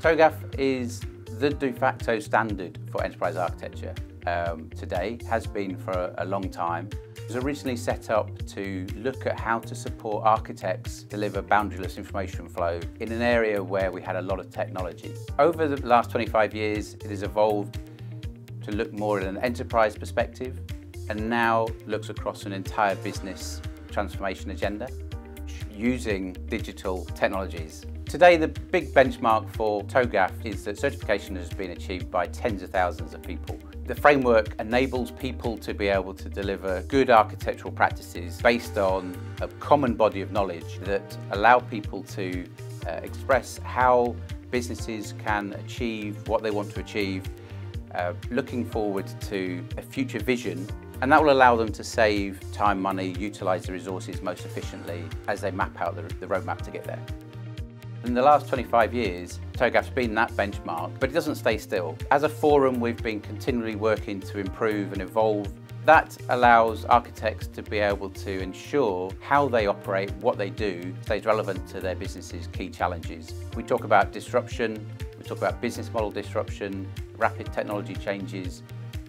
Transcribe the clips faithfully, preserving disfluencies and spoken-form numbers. TOGAF is the de facto standard for enterprise architecture um, today, has been for a, a long time. It was originally set up to look at how to support architects deliver boundaryless information flow in an area where we had a lot of technology. Over the last twenty-five years, it has evolved to look more at an enterprise perspective and now looks across an entire business transformation agenda using digital technologies. Today, the big benchmark for TOGAF is that certification has been achieved by tens of thousands of people. The framework enables people to be able to deliver good architectural practices based on a common body of knowledge that allow people to uh, express how businesses can achieve what they want to achieve, uh, looking forward to a future vision, and that will allow them to save time, money, utilise the resources most efficiently as they map out the, the roadmap to get there. In the last twenty-five years, TOGAF's been that benchmark, but it doesn't stay still. As a forum, we've been continually working to improve and evolve. That allows architects to be able to ensure how they operate, what they do, stays relevant to their business's key challenges. We talk about disruption, we talk about business model disruption, rapid technology changes.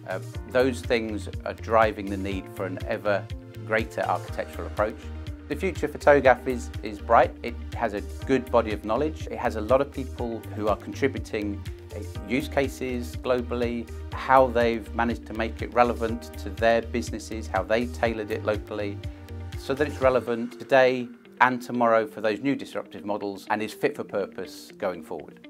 Uh, those things are driving the need for an ever greater architectural approach. The future for TOGAF is, is bright. It has a good body of knowledge. It has a lot of people who are contributing use cases globally, how they've managed to make it relevant to their businesses, how they tailored it locally, so that it's relevant today and tomorrow for those new disruptive models and is fit for purpose going forward.